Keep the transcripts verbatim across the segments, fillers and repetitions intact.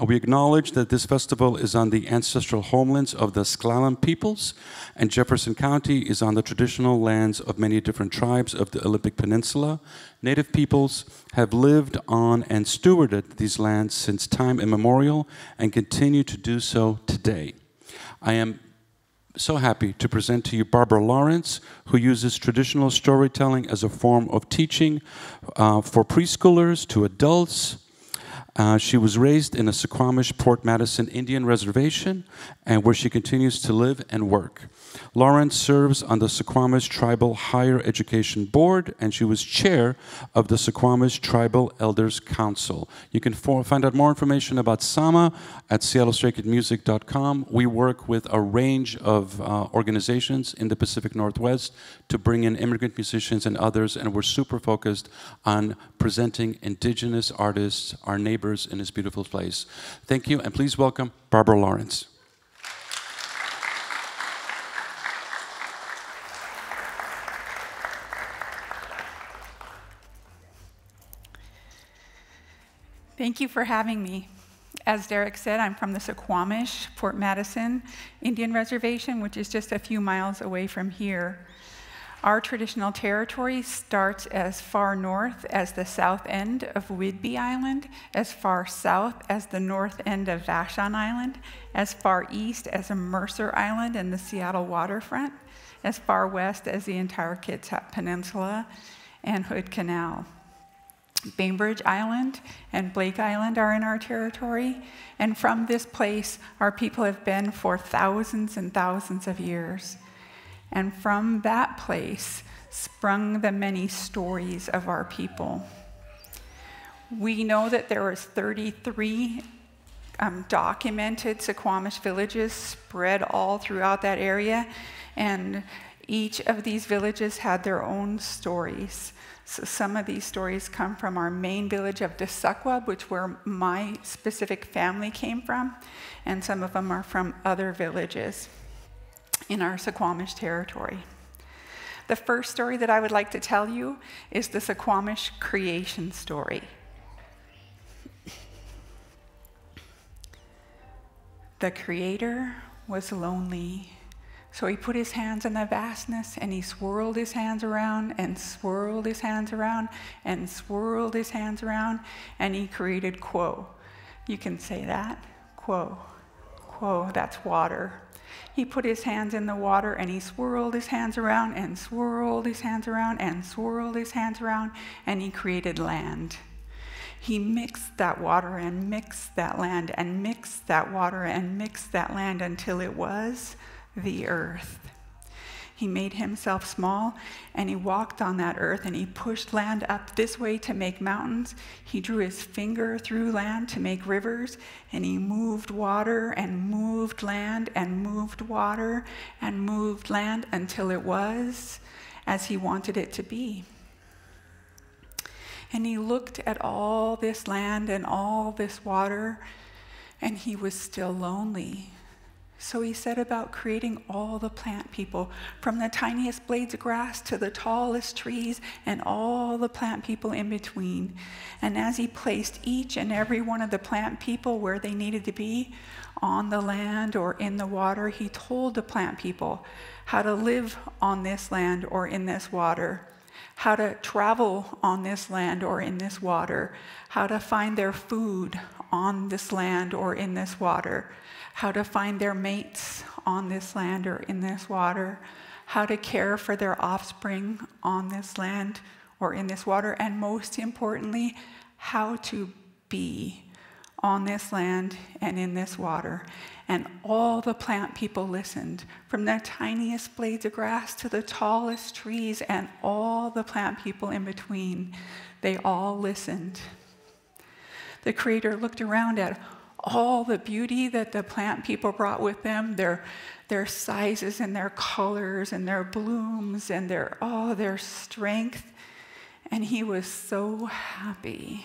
Uh, we acknowledge that this festival is on the ancestral homelands of the Sklallam peoples, and Jefferson County is on the traditional lands of many different tribes of the Olympic Peninsula. Native peoples have lived on and stewarded these lands since time immemorial and continue to do so today. I am so happy to present to you Barbara Lawrence, who uses traditional storytelling as a form of teaching uh, for preschoolers to adults. Uh, she was raised in a Suquamish Port Madison Indian reservation, and where she continues to live and work. Lawrence serves on the Suquamish Tribal Higher Education Board, and she was chair of the Suquamish Tribal Elders Council. You can find out more information about SAMA at seattle sacred music dot com. We work with a range of uh, organizations in the Pacific Northwest to bring in immigrant musicians and others, and we're super focused on presenting indigenous artists, our neighbors, in this beautiful place. Thank you, and please welcome Barbara Lawrence. Thank you for having me. As Derek said, I'm from the Suquamish Port Madison Indian Reservation, which is just a few miles away from here. Our traditional territory starts as far north as the south end of Whidbey Island, as far south as the north end of Vashon Island, as far east as Mercer Island and the Seattle waterfront, as far west as the entire Kitsap Peninsula and Hood Canal. Bainbridge Island and Blake Island are in our territory, and from this place, our people have been for thousands and thousands of years. And from that place sprung the many stories of our people. We know that there was thirty-three um, documented Suquamish villages spread all throughout that area, and each of these villages had their own stories. So some of these stories come from our main village of Dsuq'wub, which where my specific family came from, and some of them are from other villages in our Suquamish territory. The first story that I would like to tell you is the Suquamish creation story. The Creator was lonely, so he put his hands in the vastness, and he swirled his hands around, and swirled his hands around, and swirled his hands around, and he created quo. You can say that, quo, quo, that's water. He put his hands in the water, and he swirled his hands around, and swirled his hands around, and swirled his hands around, and he created land. He mixed that water, and mixed that land, and mixed that water, and mixed that land until it was the earth. He made himself small, and he walked on that earth, and he pushed land up this way to make mountains. He drew his finger through land to make rivers, and he moved water and moved land and moved water and moved land until it was as he wanted it to be. And he looked at all this land and all this water, and he was still lonely. So he set about creating all the plant people, from the tiniest blades of grass to the tallest trees, and all the plant people in between. And as he placed each and every one of the plant people where they needed to be, on the land or in the water, he told the plant people how to live on this land or in this water, how to travel on this land or in this water, how to find their food on this land or in this water, how to find their mates on this land or in this water, how to care for their offspring on this land or in this water, and most importantly, how to be on this land and in this water. And all the plant people listened, from the tiniest blades of grass to the tallest trees, and all the plant people in between. They all listened. The Creator looked around at all the beauty that the plant people brought with them, their, their sizes and their colors and their blooms and their, oh, their strength. And he was so happy.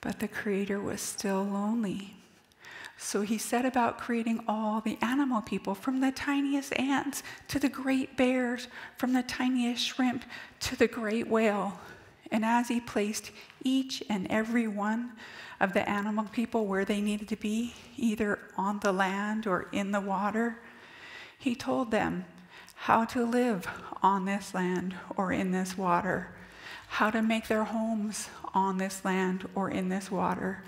But the Creator was still lonely. So he set about creating all the animal people, from the tiniest ants to the great bears, from the tiniest shrimp to the great whale. And as he placed each and every one of the animal people where they needed to be, either on the land or in the water, he told them how to live on this land or in this water, how to make their homes on this land or in this water,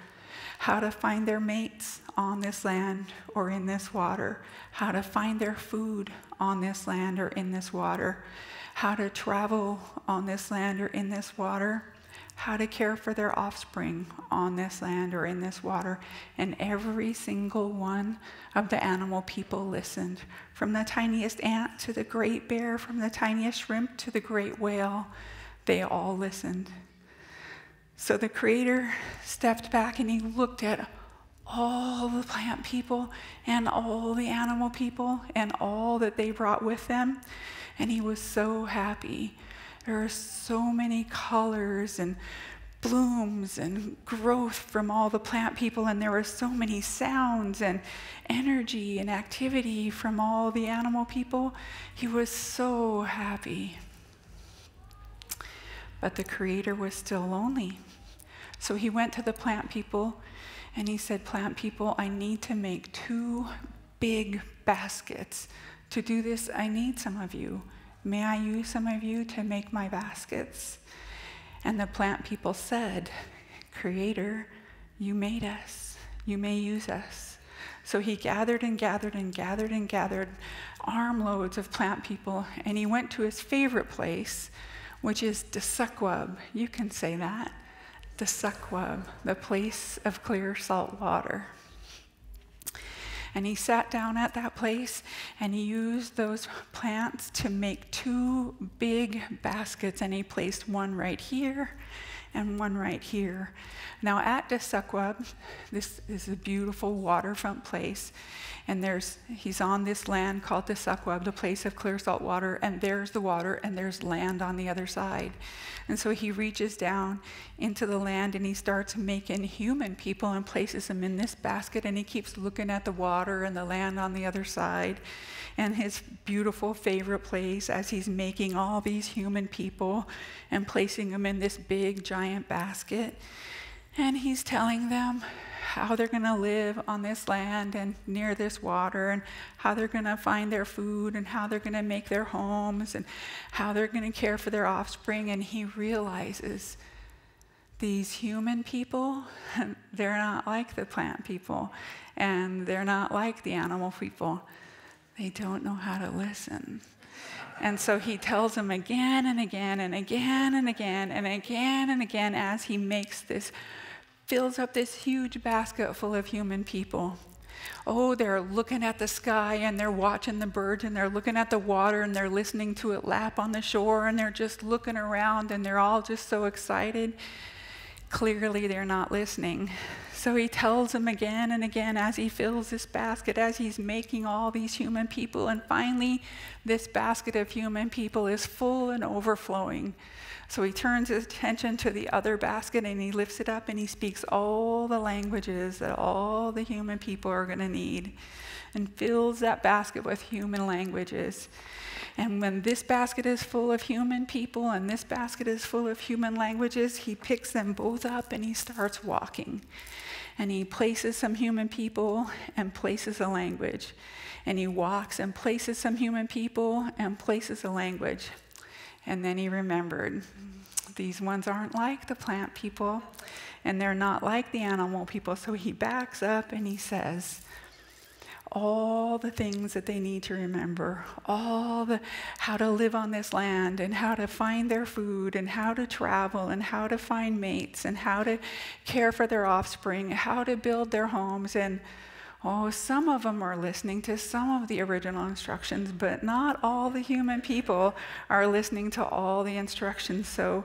how to find their mates on this land or in this water, how to find their food on this land or in this water, how to travel on this land or in this water, how to care for their offspring on this land or in this water. And every single one of the animal people listened, from the tiniest ant to the great bear, from the tiniest shrimp to the great whale. They all listened. So the Creator stepped back and he looked at all the plant people and all the animal people and all that they brought with them, and he was so happy. There are so many colors and blooms and growth from all the plant people, and there were so many sounds and energy and activity from all the animal people. He was so happy. But the Creator was still lonely. So he went to the plant people and he said, "Plant people, I need to make two big baskets. To do this, I need some of you. May I use some of you to make my baskets?" And the plant people said, "Creator, you made us. You may use us." So he gathered and gathered and gathered and gathered armloads of plant people, and he went to his favorite place, which is Dsuq'wub. You can say that. Dsuq'wub, the place of clear salt water. And he sat down at that place and he used those plants to make two big baskets, and he placed one right here and one right here. Now at Dsuq'wub, this is a beautiful waterfront place, and there's he's on this land called Dsuq'wub, the place of clear salt water, and there's the water and there's land on the other side. And so he reaches down into the land and he starts making human people and places them in this basket, and he keeps looking at the water and the land on the other side and his beautiful favorite place as he's making all these human people and placing them in this big giant basket. And he's telling them how they're going to live on this land and near this water, and how they're going to find their food, and how they're going to make their homes, and how they're going to care for their offspring. And he realizes these human people, they're not like the plant people, and they're not like the animal people. They don't know how to listen. And so he tells them again and again and again and again and again and again as he makes this, fills up this huge basket full of human people. Oh, they're looking at the sky and they're watching the birds and they're looking at the water and they're listening to it lap on the shore and they're just looking around and they're all just so excited. Clearly, they're not listening. So he tells them again and again as he fills this basket, as he's making all these human people. And finally, this basket of human people is full and overflowing. So he turns his attention to the other basket and he lifts it up and he speaks all the languages that all the human people are going to need, and fills that basket with human languages. And when this basket is full of human people and this basket is full of human languages, he picks them both up and he starts walking. And he places some human people and places a language. And he walks and places some human people and places a language. And then he remembered, these ones aren't like the plant people and they're not like the animal people. So he backs up and he says, all the things that they need to remember, all the how to live on this land and how to find their food and how to travel and how to find mates and how to care for their offspring, how to build their homes. And oh, some of them are listening to some of the original instructions, but not all the human people are listening to all the instructions. So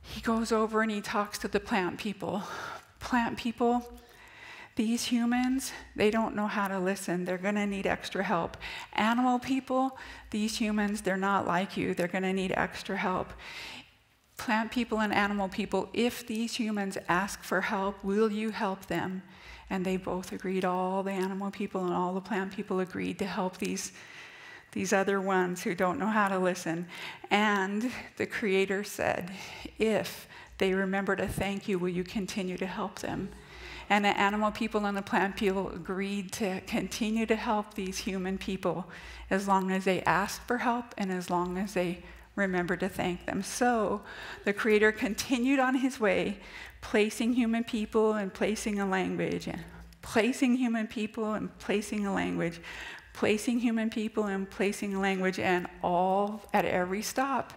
he goes over and he talks to the plant people. Plant people, these humans, they don't know how to listen. They're going to need extra help. Animal people, these humans, they're not like you. They're going to need extra help. Plant people and animal people, if these humans ask for help, will you help them? And they both agreed. All the animal people and all the plant people agreed to help these these other ones who don't know how to listen. And the Creator said, if they remember to thank you, will you continue to help them? And the animal people and the plant people agreed to continue to help these human people as long as they asked for help and as long as they remembered to thank them. So the Creator continued on his way, placing human people and placing a language, and placing human people and placing a language, placing human people and placing a language, and all at every stop,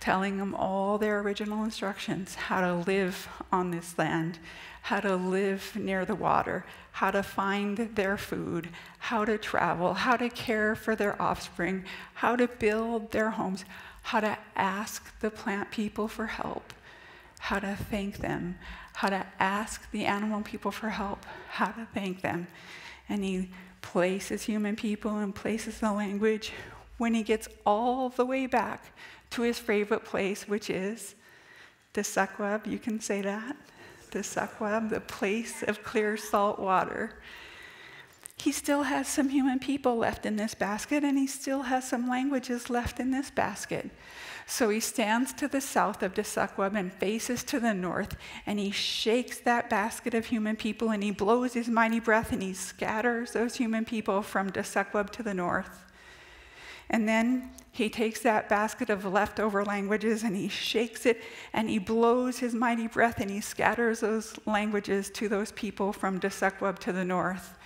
telling them all their original instructions, how to live on this land, how to live near the water, how to find their food, how to travel, how to care for their offspring, how to build their homes, how to ask the plant people for help, how to thank them, how to ask the animal people for help, how to thank them. And he places human people and places the language when he gets all the way back to his favorite place, which is Dsuq'wub. You can say that. Dsuq'wub, the place of clear salt water. He still has some human people left in this basket, and he still has some languages left in this basket. So he stands to the south of Dsuq'wub and faces to the north, and he shakes that basket of human people, and he blows his mighty breath, and he scatters those human people from Dsuq'wub to the north. And then he takes that basket of leftover languages, and he shakes it, and he blows his mighty breath, and he scatters those languages to those people from Dsuq'wub to the north.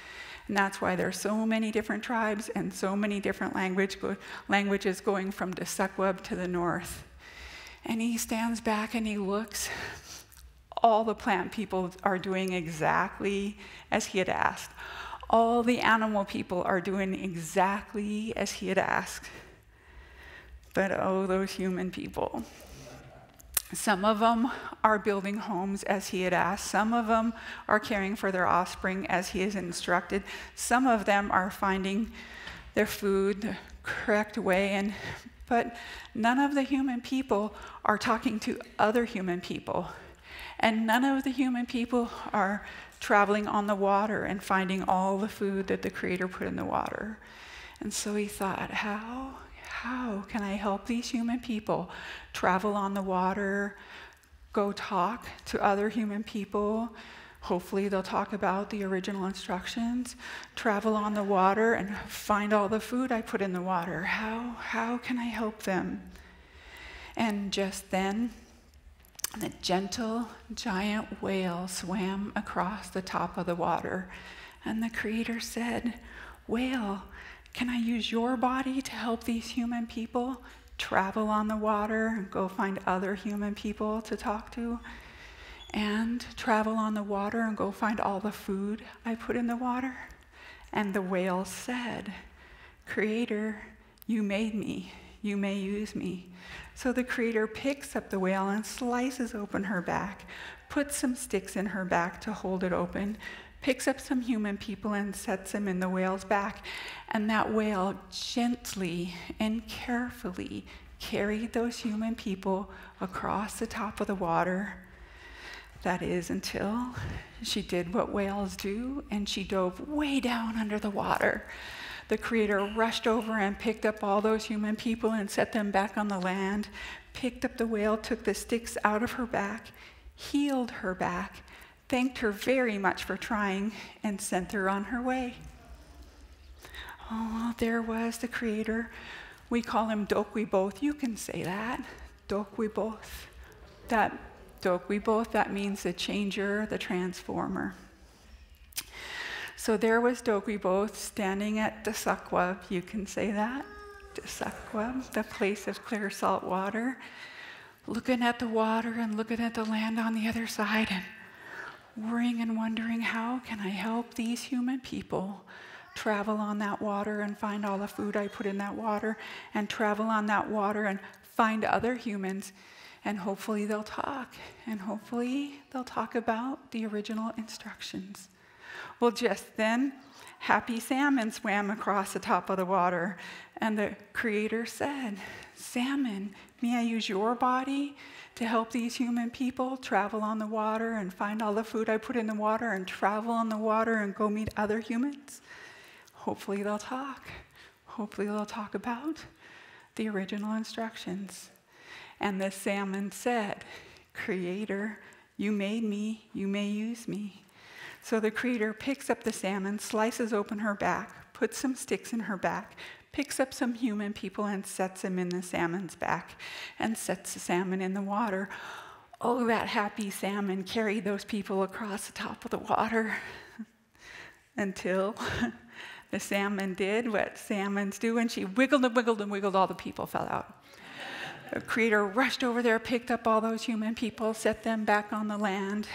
And that's why there are so many different tribes and so many different language go languages going from Dsuq'wub to the north. And he stands back and he looks. All the plant people are doing exactly as he had asked. All the animal people are doing exactly as he had asked. But oh, those human people. Some of them are building homes as he had asked. Some of them are caring for their offspring as he has instructed. Some of them are finding their food the correct way. And, but none of the human people are talking to other human people. And none of the human people are traveling on the water and finding all the food that the Creator put in the water. And so he thought, how? How can I help these human people travel on the water, go talk to other human people? Hopefully they'll talk about the original instructions, travel on the water and find all the food I put in the water. How, how can I help them? And just then, the gentle giant whale swam across the top of the water. And the Creator said, "Whale, can I use your body to help these human people travel on the water and go find other human people to talk to, and travel on the water and go find all the food I put in the water?" And the whale said, "Creator, you made me. You may use me." So the Creator picks up the whale and slices open her back, puts some sticks in her back to hold it open, picks up some human people and sets them in the whale's back. And that whale gently and carefully carried those human people across the top of the water. That is, until she did what whales do, and she dove way down under the water. The Creator rushed over and picked up all those human people and set them back on the land, picked up the whale, took the sticks out of her back, healed her back, thanked her very much for trying, and sent her on her way. Oh, there was the Creator. We call him Dokweboth. You can say that. Dokweboth. That Dokweboth, that means the changer, the transformer. So there was Dokweboth standing at Dsuq'wub. You can say that. Dsuq'wub, the place of clear salt water, looking at the water and looking at the land on the other side, and worrying and wondering, how can I help these human people travel on that water and find all the food I put in that water, and travel on that water and find other humans, and hopefully they'll talk, and hopefully they'll talk about the original instructions. Well, just then, Happy Salmon swam across the top of the water, and the Creator said, "Salmon, may I use your body to help these human people travel on the water and find all the food I put in the water and travel on the water and go meet other humans? Hopefully they'll talk. hopefully they'll talk about the original instructions. And the salmon said, Creator, you made me, you may use me. So the Creator picks up the salmon, slices open her back, puts some sticks in her back, picks up some human people and sets them in the salmon's back, and sets the salmon in the water. Oh, that happy salmon carried those people across the top of the water until the salmon did what salmons do, and she wiggled and wiggled and wiggled, all the people fell out. The Creator rushed over there, picked up all those human people, set them back on the land,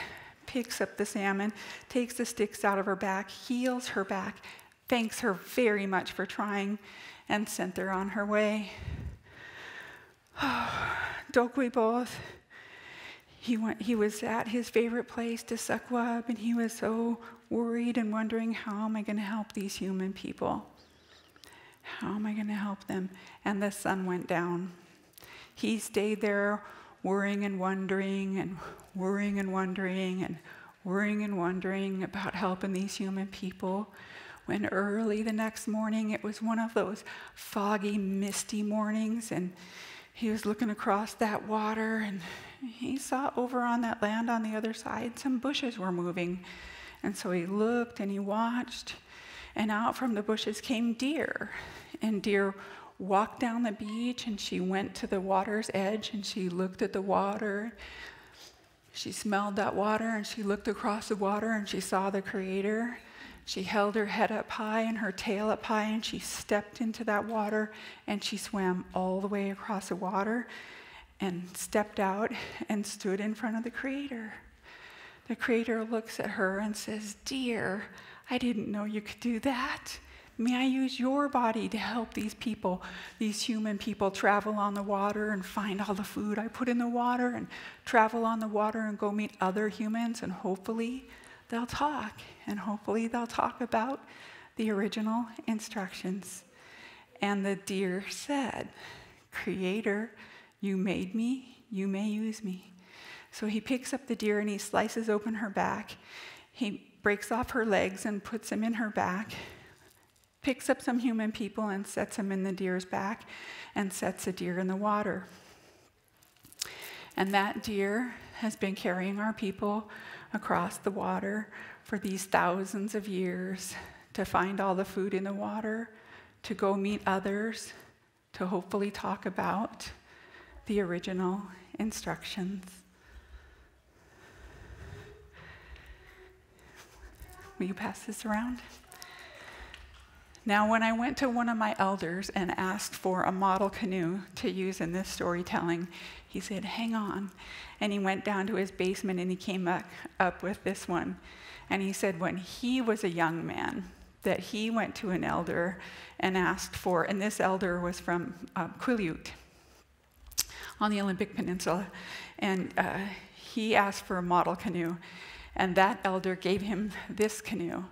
picks up the salmon, takes the sticks out of her back, heals her back, thanks her very much for trying, and sent her on her way. Oh, Dokweboth, he, went, he was at his favorite place, Dsuq'wub, and he was so worried and wondering, how am I going to help these human people? How am I going to help them? And the sun went down. He stayed there worrying and wondering and worrying and wondering and worrying and wondering about helping these human people. When early the next morning, it was one of those foggy, misty mornings, and he was looking across that water, and he saw over on that land on the other side, some bushes were moving. And so he looked and he watched, and out from the bushes came deer. And deer walked down the beach, and she went to the water's edge, and she looked at the water. She smelled that water, and she looked across the water, and she saw the Creator. She held her head up high and her tail up high, and she stepped into that water, and she swam all the way across the water and stepped out and stood in front of the Creator. The Creator looks at her and says, Dear, I didn't know you could do that. May I use your body to help these people, these human people, travel on the water and find all the food I put in the water and travel on the water and go meet other humans, and hopefully they'll talk, and hopefully they'll talk about the original instructions. And the deer said, Creator, you made me, you may use me. So he picks up the deer and he slices open her back. He breaks off her legs and puts them in her back, picks up some human people and sets them in the deer's back, and sets the deer in the water. And that deer has been carrying our people across the water for these thousands of years, to find all the food in the water, to go meet others, to hopefully talk about the original instructions. Will you pass this around? Now, when I went to one of my elders and asked for a model canoe to use in this storytelling, he said, hang on. And he went down to his basement and he came back up with this one. And he said when he was a young man, that he went to an elder and asked for, and this elder was from uh, Quileute on the Olympic Peninsula, and uh, he asked for a model canoe. And that elder gave him this canoe.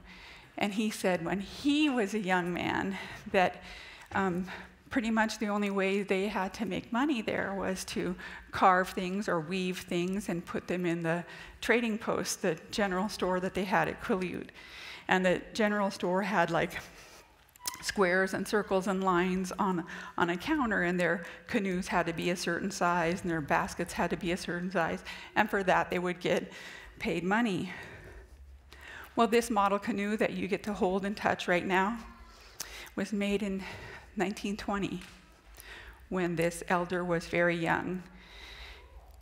And he said when he was a young man that um, pretty much the only way they had to make money there was to carve things or weave things and put them in the trading post, the general store that they had at Quileute. And the general store had like squares and circles and lines on, on a counter, and their canoes had to be a certain size and their baskets had to be a certain size. And for that, they would get paid money. Well, this model canoe that you get to hold and touch right now was made in nineteen twenty, when this elder was very young.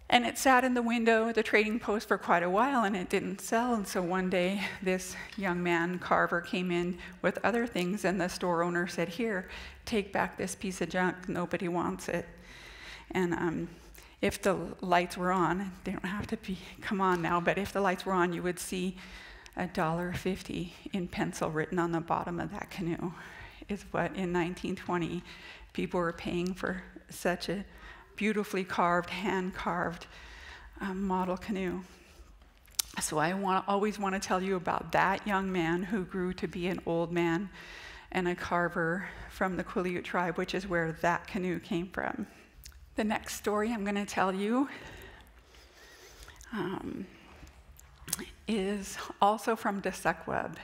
And it sat in the window at the trading post for quite a while, and it didn't sell. And so one day, this young man, carver, came in with other things, and the store owner said, here, take back this piece of junk. Nobody wants it. And um, if the lights were on, they don't have to be, come on now, but if the lights were on, you would see a dollar fifty in pencil written on the bottom of that canoe is what in nineteen twenty people were paying for such a beautifully carved, hand-carved um, model canoe. So I want, always want to tell you about that young man who grew to be an old man and a carver from the Quileute tribe, which is where that canoe came from. The next story I'm going to tell you um, is also from Dsuq'wub,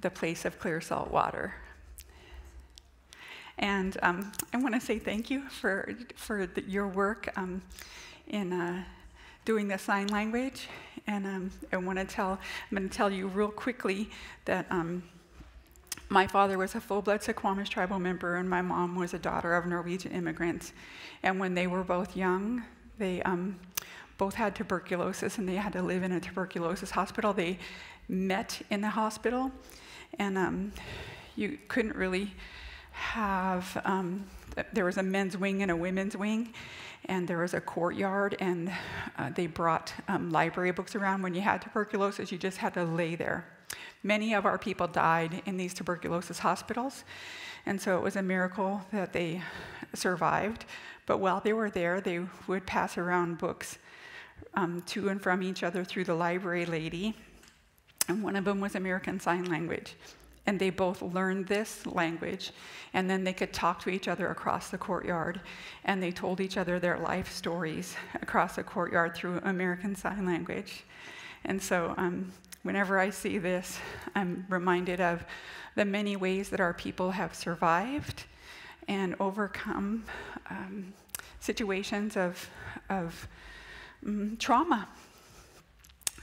the place of clear salt water. And um, I want to say thank you for, for the, your work um, in uh, doing the sign language. And um, I want to tell, I'm going to tell you real quickly that um, my father was a full-blood Suquamish tribal member, and my mom was a daughter of Norwegian immigrants. And when they were both young, they um, both had tuberculosis, and they had to live in a tuberculosis hospital. They met in the hospital, and um, you couldn't really have, um, there was a men's wing and a women's wing, and there was a courtyard, and uh, they brought um, library books around. When you had tuberculosis, you just had to lay there. Many of our people died in these tuberculosis hospitals, and so it was a miracle that they survived. But while they were there, they would pass around books um, to and from each other through the library lady, and one of them was American Sign Language. And they both learned this language, and then they could talk to each other across the courtyard, and they told each other their life stories across the courtyard through American Sign Language. And so um, whenever I see this, I'm reminded of the many ways that our people have survived and overcome um, situations of, of um, trauma.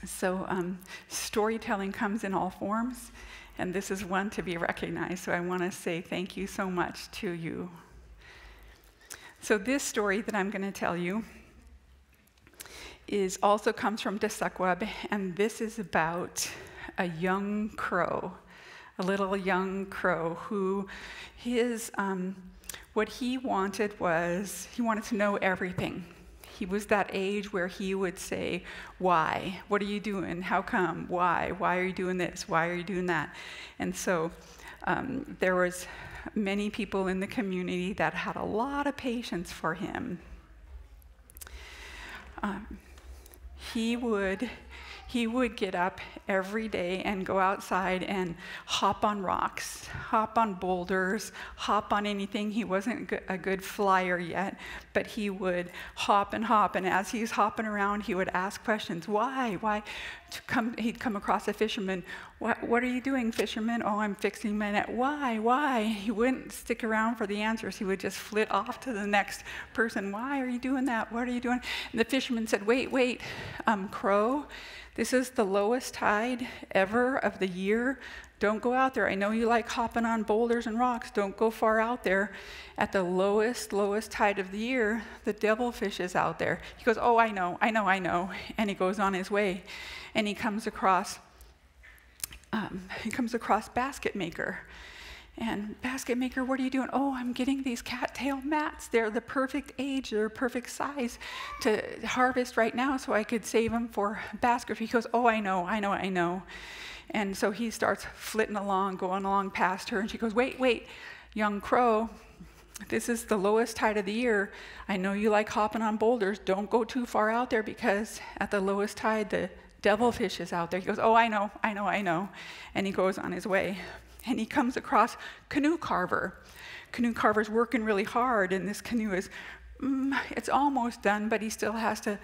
So um, storytelling comes in all forms, and this is one to be recognized. So I want to say thank you so much to you. So this story that I'm going to tell you is also comes from Dsuq'wub, and this is about a young crow, a little young crow who his, um, what he wanted was, he wanted to know everything. He was that age where he would say, why? What are you doing? How come? Why? Why are you doing this? Why are you doing that? And so um, there was many people in the community that had a lot of patience for him. Um, he would, he would get up every day and go outside and hop on rocks, hop on boulders, hop on anything. He wasn't a good flyer yet, but he would hop and hop. And as he's hopping around, he would ask questions. Why? Why? To come, he'd come across a fisherman. What, what are you doing, fisherman? Oh, I'm fixing my net. Why? Why? He wouldn't stick around for the answers. He would just flit off to the next person. Why are you doing that? What are you doing? And the fisherman said, wait, wait, um, crow, this is the lowest tide ever of the year. Don't go out there. I know you like hopping on boulders and rocks. Don't go far out there. At the lowest, lowest tide of the year, the devilfish is out there. He goes, oh, I know, I know, I know. And he goes on his way. And he comes across, um, he comes across basket maker. And basket maker, what are you doing? Oh, I'm getting these cattail mats. They're the perfect age, they're perfect size to harvest right now so I could save them for basket. He goes, oh, I know, I know, I know. And so he starts flitting along, going along past her, and she goes, wait, wait, young crow, this is the lowest tide of the year. I know you like hopping on boulders. Don't go too far out there because at the lowest tide, the devilfish is out there. He goes, oh, I know, I know, I know. And he goes on his way. And he comes across canoe carver. Canoe carver's working really hard, and this canoe is, mm, it's almost done, but he still has to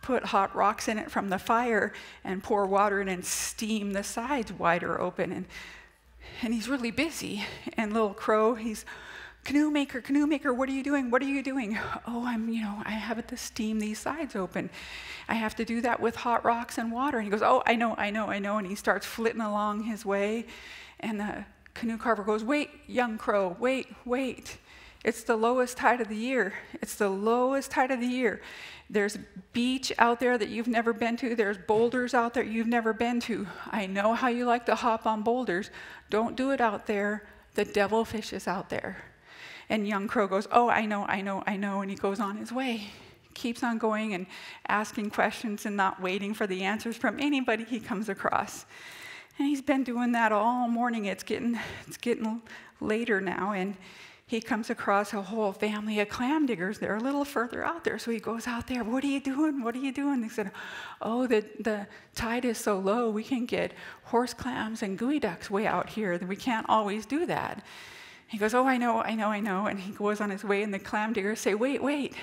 put hot rocks in it from the fire and pour water in and steam the sides wider open. And, and he's really busy. And little crow, he's, canoe maker, canoe maker, what are you doing? What are you doing? Oh, I'm, you know, I have to steam these sides open. I have to do that with hot rocks and water. And he goes, oh, I know, I know, I know. And he starts flitting along his way. And the canoe carver goes, wait, young crow, wait, wait. It's the lowest tide of the year. It's the lowest tide of the year. There's beach out there that you've never been to. There's boulders out there you've never been to. I know how you like to hop on boulders. Don't do it out there. The devilfish is out there. And young crow goes, oh, I know, I know, I know. And he goes on his way. Keeps on going and asking questions and not waiting for the answers from anybody he comes across. And he's been doing that all morning. It's getting, it's getting later now, and he comes across a whole family of clam diggers. They're a little further out there, so he goes out there. What are you doing? What are you doing? They said, oh, the, the tide is so low, we can get horse clams and gooey ducks way out here. We can't always do that. He goes, oh, I know, I know, I know. And he goes on his way, and the clam diggers say, wait, wait,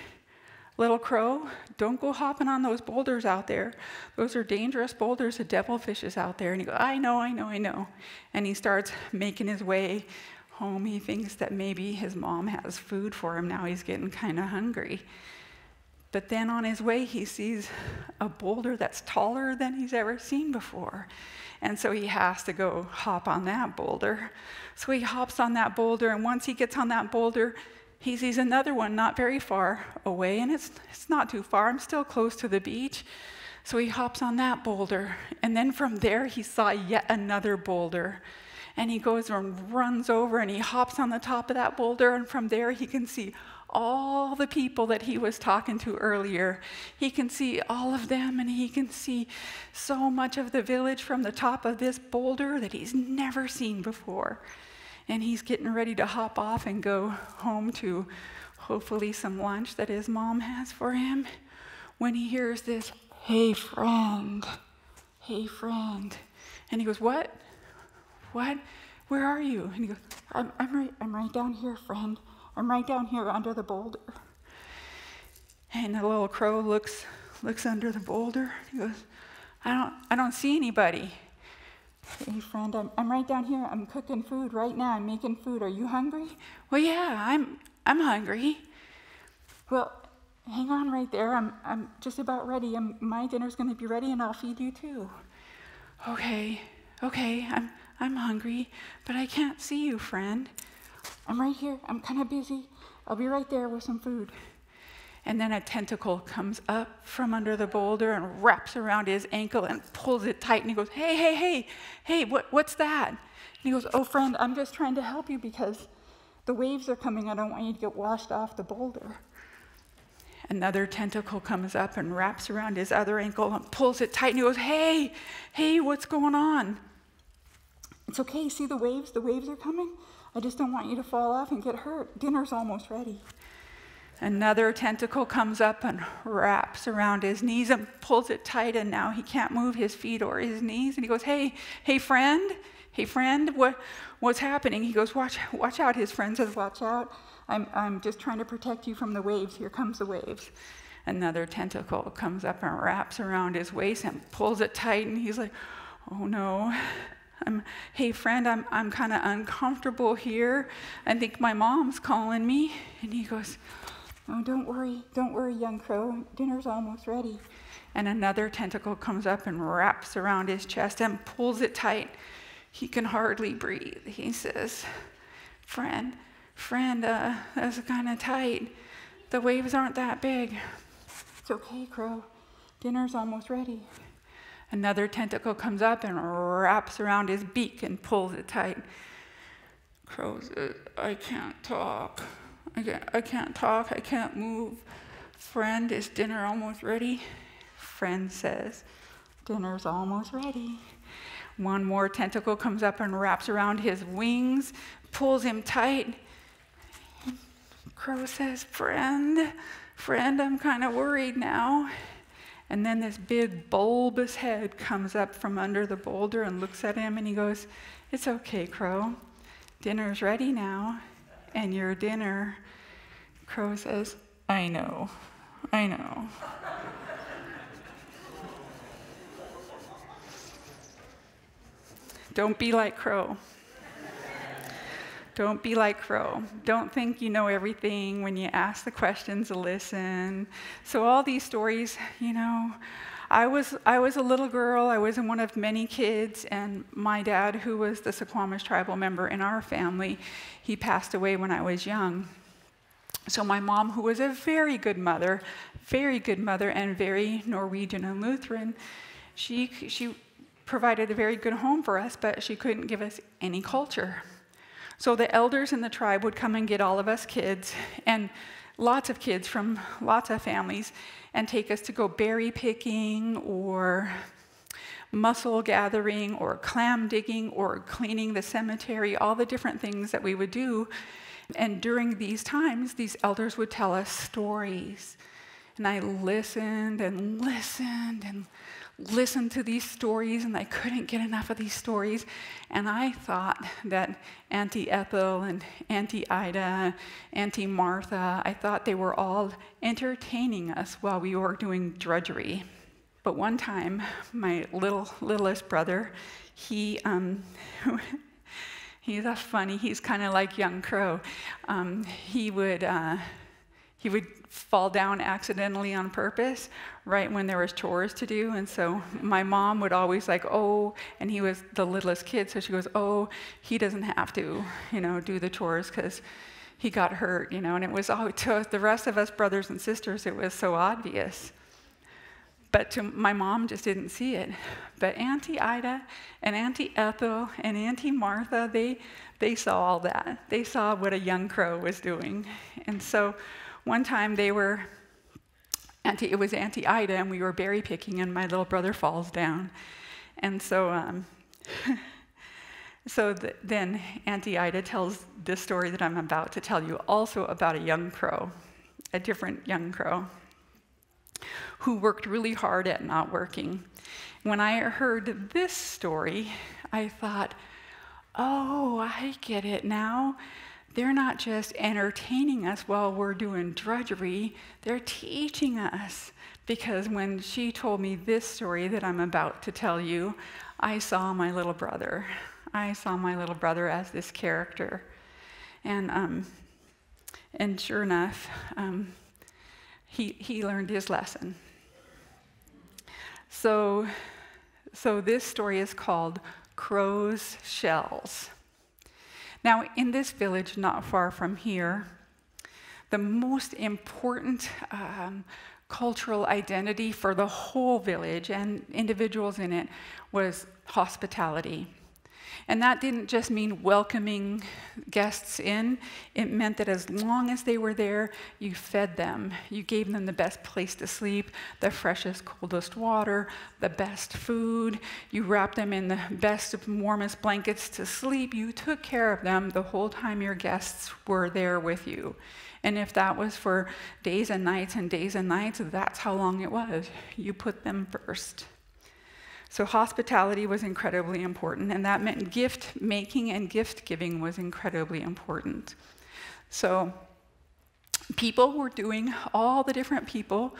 little crow, don't go hopping on those boulders out there. Those are dangerous boulders. The devilfish is out there. And he goes, I know, I know, I know. And he starts making his way home. He thinks that maybe his mom has food for him. Now he's getting kind of hungry. But then on his way, he sees a boulder that's taller than he's ever seen before. And so he has to go hop on that boulder. So he hops on that boulder, and once he gets on that boulder, he sees another one not very far away, and it's, it's not too far. I'm still close to the beach. So he hops on that boulder, and then from there, he saw yet another boulder. And he goes and runs over, and he hops on the top of that boulder, and from there, he can see all the people that he was talking to earlier. He can see all of them, and he can see so much of the village from the top of this boulder that he's never seen before. And he's getting ready to hop off and go home to hopefully some lunch that his mom has for him when he hears this, "Hey, friend, hey, friend." And he goes, "What? What? Where are you?" And he goes, I'm, I'm, right, I'm right down here, friend. I'm right down here under the boulder." And the little crow looks looks under the boulder. He goes, I don't I don't see anybody." "Hey friend, I'm I'm right down here. I'm cooking food right now. I'm making food. Are you hungry?" "Well, yeah, I'm I'm hungry." "Well, hang on right there. I'm I'm just about ready. I'm, my dinner's gonna be ready, and I'll feed you too." Okay, okay, I'm I'm hungry, but I can't see you, friend. I'm right here. I'm kind of busy. I'll be right there with some food." And then a tentacle comes up from under the boulder and wraps around his ankle and pulls it tight. And he goes, "Hey, hey, hey, hey, what, what's that?" And he goes, "Oh, friend, I'm just trying to help you because the waves are coming. I don't want you to get washed off the boulder." Another tentacle comes up and wraps around his other ankle and pulls it tight. And he goes, "Hey, hey, what's going on?" "It's okay. See the waves? The waves are coming. I just don't want you to fall off and get hurt. Dinner's almost ready." Another tentacle comes up and wraps around his knees and pulls it tight, and now he can't move his feet or his knees. And he goes, "Hey, hey, friend, hey, friend, what, what's happening?" He goes, watch, watch out. His friend says, "Watch out. I'm, I'm just trying to protect you from the waves. Here comes the waves." Another tentacle comes up and wraps around his waist and pulls it tight, and he's like, "Oh, no. I'm, hey, friend, I'm, I'm kind of uncomfortable here. I think my mom's calling me." And he goes, "Oh, don't worry. Don't worry, young crow. Dinner's almost ready." And another tentacle comes up and wraps around his chest and pulls it tight. He can hardly breathe. He says, friend, friend, uh, that's kind of tight. The waves aren't that big." "It's okay, crow. Dinner's almost ready." Another tentacle comes up and wraps around his beak and pulls it tight. Crow says, "I can't talk. I can't, I can't talk. I can't move. Friend, is dinner almost ready?" Friend says, "Dinner's almost ready." One more tentacle comes up and wraps around his wings, pulls him tight. Crow says, "Friend, friend, I'm kind of worried now." And then this big bulbous head comes up from under the boulder and looks at him, and he goes, "It's okay, Crow. Dinner's ready now, and your dinner." Crow says, "I know, I know." Don't be like Crow. Don't be like Crow. Don't think you know everything when you ask the questions to listen. So all these stories, you know, I was, I was a little girl. I was one of many kids, and my dad, who was the Suquamish tribal member in our family, he passed away when I was young. So my mom, who was a very good mother, very good mother and very Norwegian and Lutheran, she, she provided a very good home for us, but she couldn't give us any culture. So the elders in the tribe would come and get all of us kids, and lots of kids from lots of families, and take us to go berry picking or mussel gathering or clam digging or cleaning the cemetery, all the different things that we would do. And during these times, these elders would tell us stories. And I listened and listened and listened to these stories, and I couldn't get enough of these stories. And I thought that Auntie Ethel and Auntie Ida, Auntie Martha, I thought they were all entertaining us while we were doing drudgery. But one time, my little, littlest brother, he, um, He's a funny, he's kind of like young Crow. Um, he would uh, he would fall down accidentally on purpose right when there was chores to do. And so my mom would always like, oh, and he was the littlest kid, so she goes, oh, he doesn't have to, you know, do the chores because he got hurt, you know. And it was all, to the rest of us brothers and sisters, it was so obvious. But to my mom just didn't see it. But Auntie Ida and Auntie Ethel and Auntie Martha, they, they saw all that. They saw what a young Crow was doing. And so one time they were, Auntie, it was Auntie Ida, and we were berry picking, and my little brother falls down. And so, um, so th then Auntie Ida tells this story that I'm about to tell you, also about a young Crow, a different young Crow, who worked really hard at not working. When I heard this story, I thought, oh, I get it now. They're not just entertaining us while we're doing drudgery, they're teaching us. Because when she told me this story that I'm about to tell you, I saw my little brother. I saw my little brother as this character. And, um, and sure enough, um, He, he learned his lesson. So, so this story is called Crow's Shells. Now, in this village not far from here, the most important um, cultural identity for the whole village and individuals in it was hospitality. And that didn't just mean welcoming guests in. It meant that as long as they were there, you fed them. You gave them the best place to sleep, the freshest, coldest water, the best food. You wrapped them in the best, warmest blankets to sleep. You took care of them the whole time your guests were there with you. And if that was for days and nights and days and nights, that's how long it was. You put them first. So hospitality was incredibly important, and that meant gift-making and gift-giving was incredibly important. So people were doing, all the different people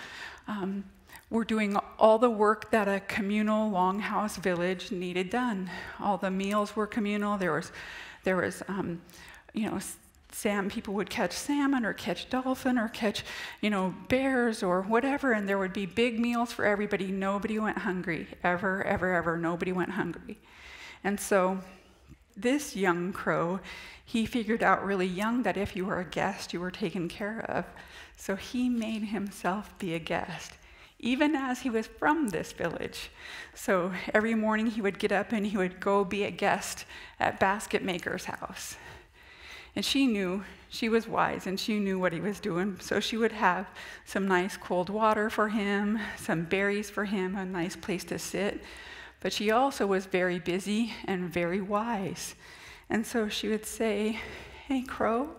um, were doing all the work that a communal longhouse village needed done. All the meals were communal. There was, there was um, you know, Sam, people would catch salmon or catch dolphin or catch, you know, bears or whatever, and there would be big meals for everybody. Nobody went hungry, ever, ever, ever. Nobody went hungry. And so this young Crow, he figured out really young that if you were a guest, you were taken care of. So he made himself be a guest, even as he was from this village. So every morning he would get up and he would go be a guest at Basket Maker's house. And she knew, she was wise, and she knew what he was doing. So she would have some nice cold water for him, some berries for him, a nice place to sit. But she also was very busy and very wise. And so she would say, hey, Crow,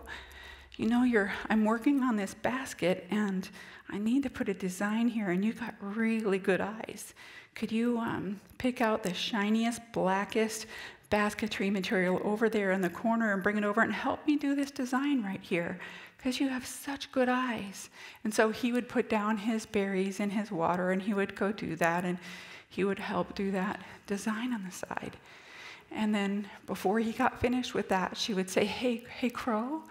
you know, you're, I'm working on this basket, and I need to put a design here, and you got really good eyes. Could you um, pick out the shiniest, blackest basketry material over there in the corner and bring it over and help me do this design right here because you have such good eyes. And so he would put down his berries in his water and he would go do that and he would help do that design on the side. And then before he got finished with that, she would say, hey, hey Crow,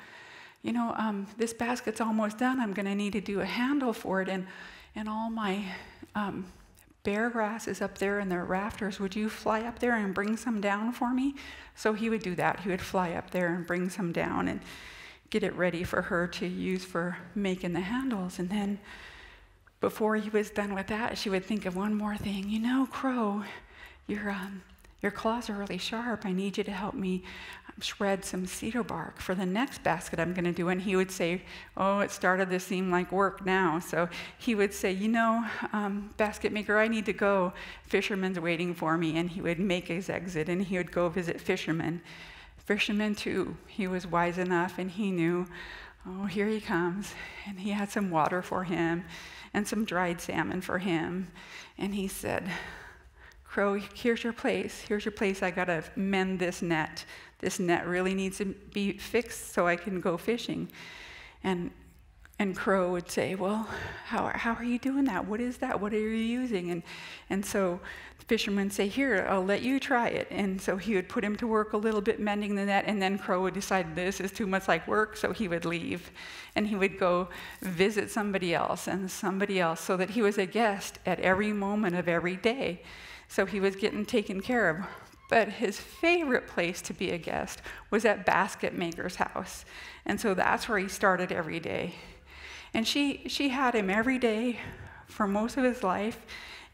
you know, um, this basket's almost done. I'm gonna need to do a handle for it and, and all my, um, bear grass is up there in their rafters. Would you fly up there and bring some down for me? So he would do that. He would fly up there and bring some down and get it ready for her to use for making the handles. And then before he was done with that, she would think of one more thing. You know, Crow, your, um, your claws are really sharp. I need you to help me shred some cedar bark for the next basket I'm gonna do. And he would say, oh, it started to seem like work now. So he would say, you know, um, basket maker, I need to go. Fisherman's waiting for me. And he would make his exit and he would go visit fishermen. Fishermen too, he was wise enough and he knew, oh, here he comes. And he had some water for him and some dried salmon for him. And he said, Crow, here's your place. Here's your place. I gotta mend this net. This net really needs to be fixed so I can go fishing. And And Crow would say, well, how, how are you doing that? What is that? What are you using? And, and so the fisherman would say, here, I'll let you try it. And so he would put him to work a little bit mending the net, and then Crow would decide this is too much like work, so he would leave. And he would go visit somebody else and somebody else, so that he was a guest at every moment of every day. So he was getting taken care of. But his favorite place to be a guest was at Basket Maker's house. And so that's where he started every day. And she, she had him every day for most of his life,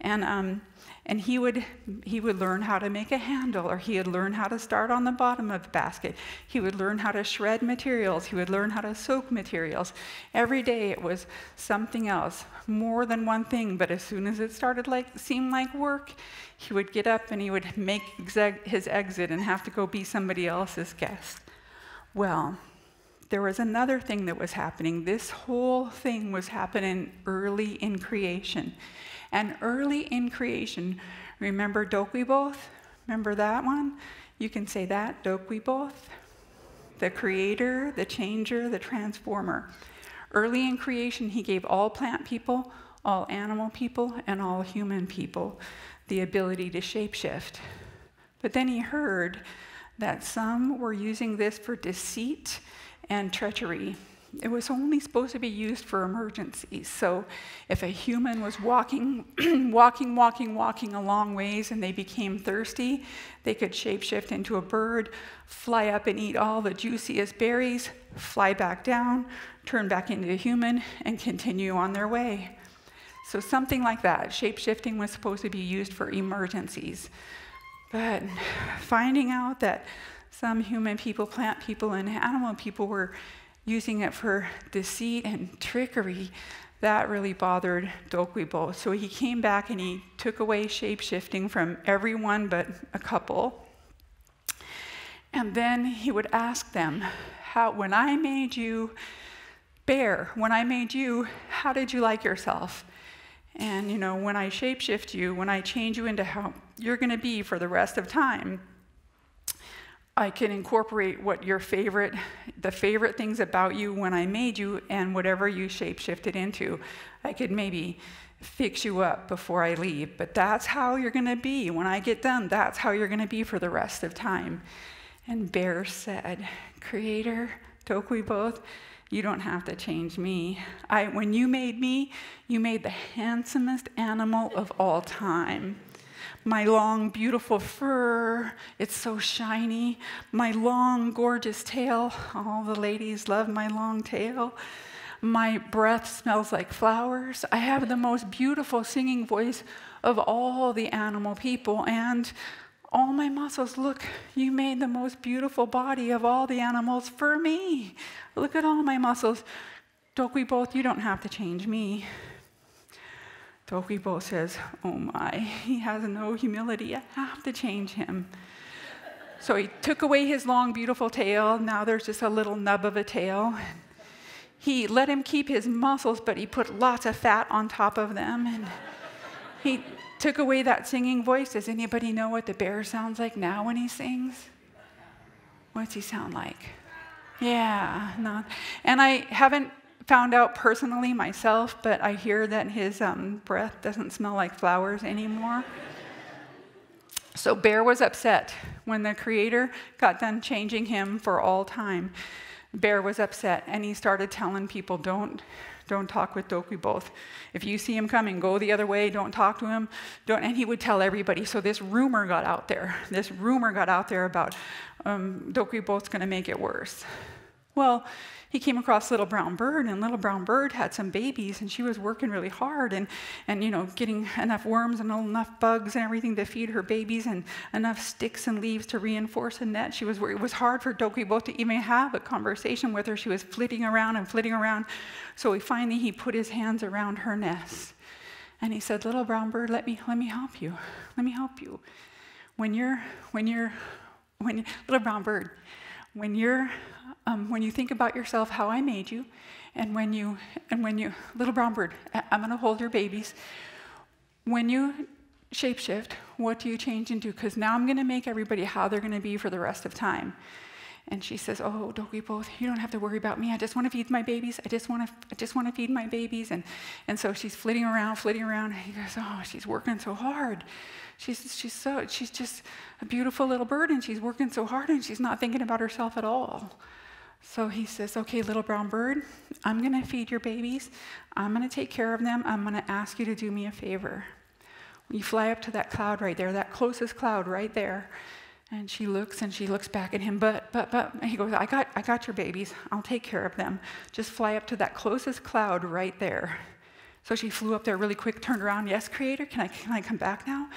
and, um, and he, would, he would learn how to make a handle, or he would learn how to start on the bottom of the basket. He would learn how to shred materials. He would learn how to soak materials. Every day it was something else, more than one thing, but as soon as it started like seemed like work, he would get up and he would make his exit and have to go be somebody else's guest. Well, there was another thing that was happening. This whole thing was happening early in creation. And early in creation, remember Dokweboth? Remember that one? You can say that, Dokweboth. The creator, the changer, the transformer. Early in creation, he gave all plant people, all animal people, and all human people the ability to shapeshift. But then he heard that some were using this for deceit and treachery. It was only supposed to be used for emergencies. So if a human was walking, walking, walking, walking a long ways and they became thirsty, they could shapeshift into a bird, fly up and eat all the juiciest berries, fly back down, turn back into a human, and continue on their way. So something like that. Shapeshifting was supposed to be used for emergencies. But finding out that some human people, plant people, and animal people were using it for deceit and trickery, that really bothered Dokweboth. So he came back and he took away shape-shifting from everyone but a couple. And then he would ask them, "How? When I made you bear, when I made you, how did you like yourself? And you know, when I shape-shift you, when I change you into how you're gonna be for the rest of time, I can incorporate what your favorite, the favorite things about you when I made you and whatever you shape-shifted into. I could maybe fix you up before I leave, but that's how you're gonna be. When I get done, that's how you're gonna be for the rest of time." And Bear said, "Creator, Dokweboth, you don't have to change me. I, when you made me, you made the handsomest animal of all time. My long, beautiful fur, it's so shiny. My long, gorgeous tail, all the ladies love my long tail. My breath smells like flowers. I have the most beautiful singing voice of all the animal people, and all my muscles, look, you made the most beautiful body of all the animals for me. Look at all my muscles. Dokweboth, you don't have to change me." Dokweboth says, "Oh my, he has no humility. I have to change him." So he took away his long, beautiful tail. Now there's just a little nub of a tail. He let him keep his muscles, but he put lots of fat on top of them. And he took away that singing voice. Does anybody know what the bear sounds like now when he sings? What's he sound like? Yeah, not. And I haven't found out personally myself, but I hear that his um, breath doesn't smell like flowers anymore. So Bear was upset when the creator got done changing him for all time. Bear was upset, and he started telling people, don't, don't talk with Dokweboth. If you see him coming, go the other way, don't talk to him. Don't. And he would tell everybody. So this rumor got out there. This rumor got out there about um, Dokweboth's gonna make it worse. Well, he came across Little Brown Bird, and Little Brown Bird had some babies, and she was working really hard and, and you know, getting enough worms and enough bugs and everything to feed her babies and enough sticks and leaves to reinforce a net. She was, it was hard for Dokweboth to even have a conversation with her. She was flitting around and flitting around. So he finally he put his hands around her nest, and he said, "Little Brown Bird, let me, let me help you. Let me help you. When you're, when you're, when you, Little Brown Bird, when you're, Um, when you think about yourself, how I made you, and when you, and when you, Little Brown Bird, I'm gonna hold your babies. When you shapeshift, what do you change into? Because now I'm gonna make everybody how they're gonna be for the rest of time. And she says, "Oh, Dokweboth, you don't have to worry about me. I just want to feed my babies. I just want to, I just want to feed my babies." And and so she's flitting around, flitting around. And he goes, "Oh, she's working so hard. She's she's so she's just a beautiful little bird, and she's working so hard, and she's not thinking about herself at all." So he says, "Okay, little brown bird, I'm going to feed your babies. I'm going to take care of them. I'm going to ask you to do me a favor. You fly up to that cloud right there, that closest cloud right there." And she looks and she looks back at him, but, but, but, and he goes, I got, I got your babies. I'll take care of them. Just fly up to that closest cloud right there." So she flew up there really quick, turned around. "Yes, Creator, can I, can I come back now?"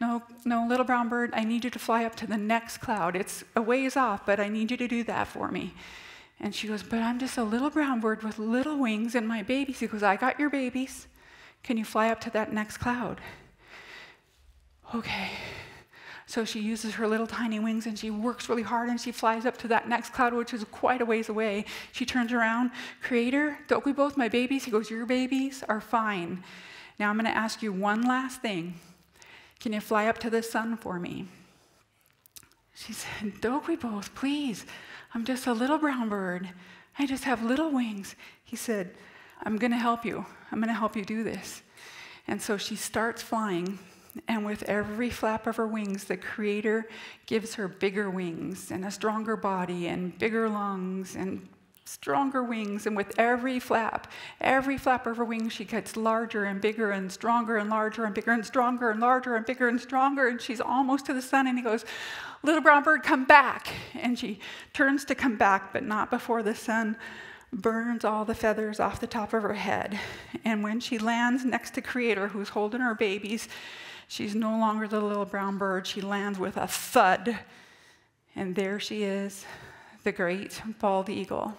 "No, no, little brown bird, I need you to fly up to the next cloud. It's a ways off, but I need you to do that for me." And she goes, "But I'm just a little brown bird with little wings and my babies." He goes, "I got your babies. Can you fly up to that next cloud?" "Okay." So she uses her little tiny wings and she works really hard and she flies up to that next cloud, which is quite a ways away. She turns around, "Creator, Dokweboth, my babies." He goes, "Your babies are fine. Now I'm going to ask you one last thing. Can you fly up to the sun for me?" She said, "Dokweboth, please, I'm just a little brown bird. I just have little wings." He said, "I'm going to help you. I'm going to help you do this." And so she starts flying. And with every flap of her wings, the Creator gives her bigger wings and a stronger body and bigger lungs and stronger wings. And with every flap, every flap of her wings, she gets larger and bigger and stronger and larger and bigger and stronger and larger and bigger and stronger. And she's almost to the sun. And he goes, "Little brown bird, come back." And she turns to come back, but not before the sun burns all the feathers off the top of her head. And when she lands next to Creator, who's holding her babies, she's no longer the little brown bird. She lands with a thud. And there she is, the great bald eagle.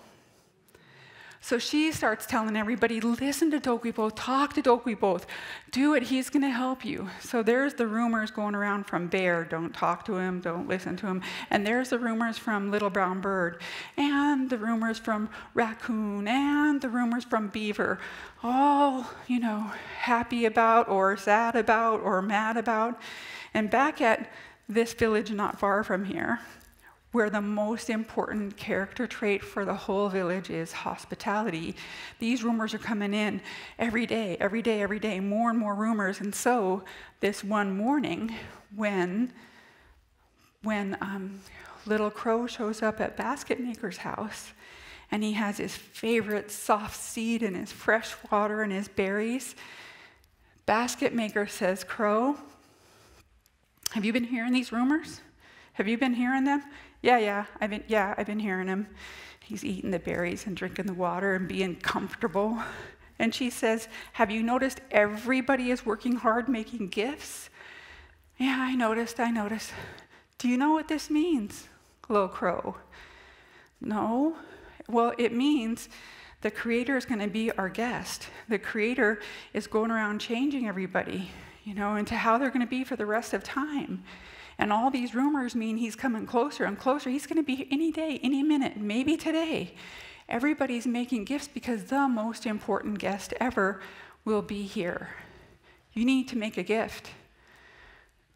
So she starts telling everybody, "Listen to Dokweboth, talk to Dokweboth, do it, he's going to help you." So there's the rumors going around from Bear, "Don't talk to him, don't listen to him." And there's the rumors from Little Brown Bird, and the rumors from Raccoon, and the rumors from Beaver, all, you know, happy about or sad about or mad about. And back at this village not far from here, where the most important character trait for the whole village is hospitality, these rumors are coming in every day, every day, every day, more and more rumors. And so this one morning when, when um, Little Crow shows up at Basket Maker's house, and he has his favorite soft seed and his fresh water and his berries, Basket Maker says, "Crow, have you been hearing these rumors? Have you been hearing them?" "Yeah, yeah, I've been, yeah, I've been hearing him." He's eating the berries and drinking the water and being comfortable. And she says, "Have you noticed everybody is working hard making gifts?" "Yeah, I noticed, I noticed." "Do you know what this means, Little Crow?" "No." "Well, it means the Creator is going to be our guest. The Creator is going around changing everybody, you know, into how they're going to be for the rest of time. And all these rumors mean he's coming closer and closer. He's going to be any day, any minute, maybe today. Everybody's making gifts because the most important guest ever will be here. You need to make a gift.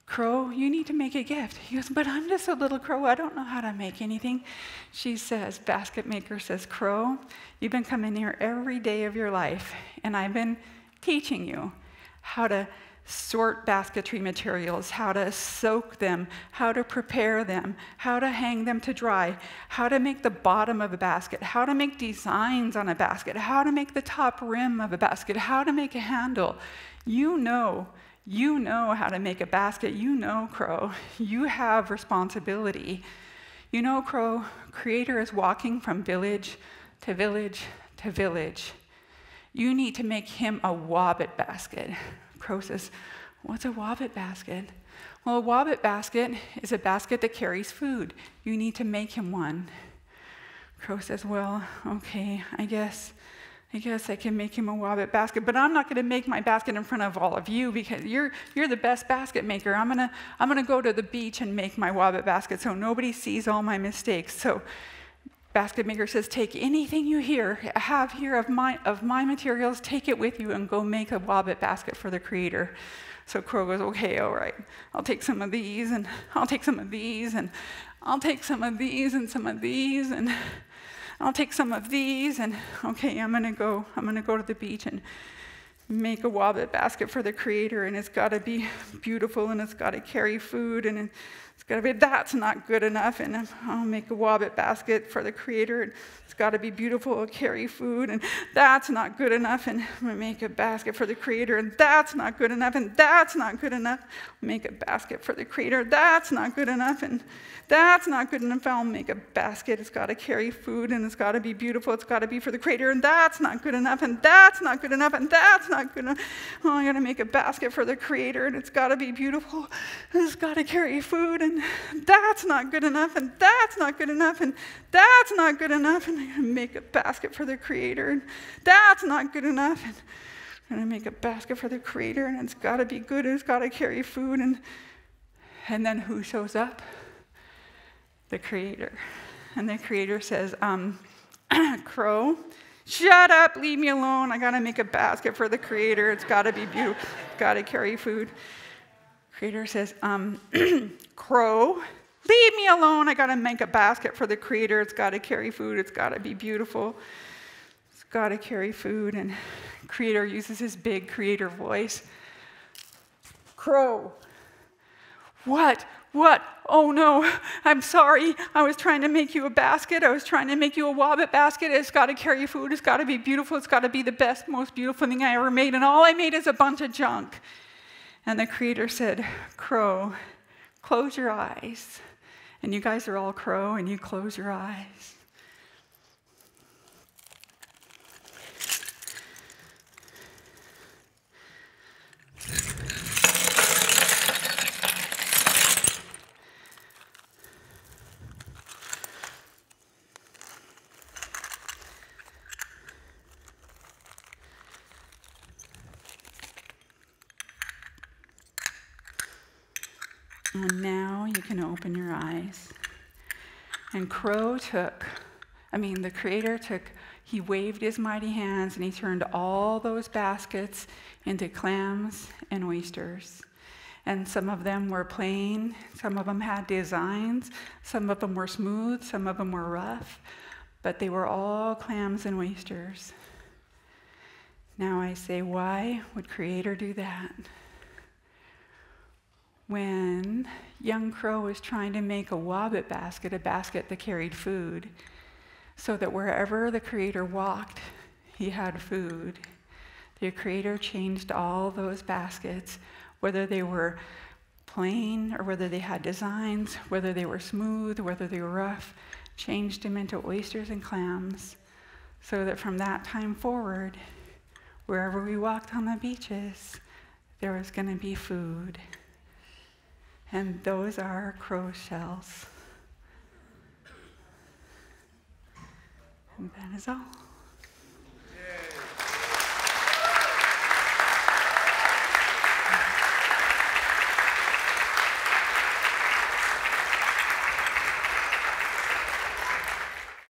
Crow, you need to make a gift." He goes, "But I'm just a little crow. I don't know how to make anything." She says, Basket Maker says, "Crow, you've been coming here every day of your life, and I've been teaching you how to sort basketry materials, how to soak them, how to prepare them, how to hang them to dry, how to make the bottom of a basket, how to make designs on a basket, how to make the top rim of a basket, how to make a handle. You know, you know how to make a basket. You know, Crow, you have responsibility. You know, Crow, Creator is walking from village to village to village. You need to make him a wobbit basket." Crow says, "What's a wobbit basket?" "Well, a wobbit basket is a basket that carries food. You need to make him one." Crow says, "Well, okay, I guess, I guess I can make him a wobbit basket, but I'm not going to make my basket in front of all of you because you're you're the best basket maker. I'm gonna I'm gonna go to the beach and make my wobbit basket so nobody sees all my mistakes." So Basket Maker says, "Take anything you hear, have here of my, of my materials, take it with you and go make a wobbit basket for the Creator." So Crow goes, okay, all right, I'll take some of these, and I'll take some of these, and I'll take some of these, and some of these, and I'll take some of these, and okay, I'm gonna go, I'm gonna go to the beach and make a wobblet basket for the creator, and it's gotta be beautiful, and it's gotta carry food, and it's gotta be, that's not good enough, and I'll make a wobblet basket for the creator, and it's gotta be beautiful, it'll carry food, and that's not good enough, and I'm gonna make a basket for the creator, and that's not good enough, and that's not good enough, make a basket for the creator, that's not good enough, and that's not good enough, I'll make a basket, it's gotta carry food, and it's gotta be beautiful, it's gotta be for the creator, and that's not good enough, and that's not good enough, and that's not good enough, oh, I'm gonna make a basket for the creator, and it's gotta be beautiful, and it's gotta carry food, and and that's not good enough, and that's not good enough, and that's not good enough, and I'm going to make a basket for the creator, and that's not good enough, and I'm going to make a basket for the creator, and it's got to be good, and it's got to carry food, and, and then who shows up? The creator. And the creator says, um, Crow, shut up, leave me alone, I got to make a basket for the creator, it's got to be beautiful, it's got to carry food. Creator says, um, Crow, leave me alone. I got to make a basket for the creator. It's got to carry food. It's got to be beautiful. It's got to carry food. And creator uses his big creator voice. Crow, what? What? Oh, no, I'm sorry. I was trying to make you a basket. I was trying to make you a wobblet basket. It's got to carry food. It's got to be beautiful. It's got to be the best, most beautiful thing I ever made. And all I made is a bunch of junk. And the creator said, Crow, close your eyes. And you guys are all Crow, and you close your eyes. And now you can open your eyes. And Crow took, I mean, the creator took, he waved his mighty hands and he turned all those baskets into clams and oysters. And some of them were plain, some of them had designs, some of them were smooth, some of them were rough, but they were all clams and oysters. Now I say, why would Creator do that? When young Crow was trying to make a wobblet basket, a basket that carried food, so that wherever the Creator walked, he had food. The Creator changed all those baskets, whether they were plain or whether they had designs, whether they were smooth, whether they were rough, changed them into oysters and clams, so that from that time forward, wherever we walked on the beaches, there was going to be food. And those are crow shells. And that is all.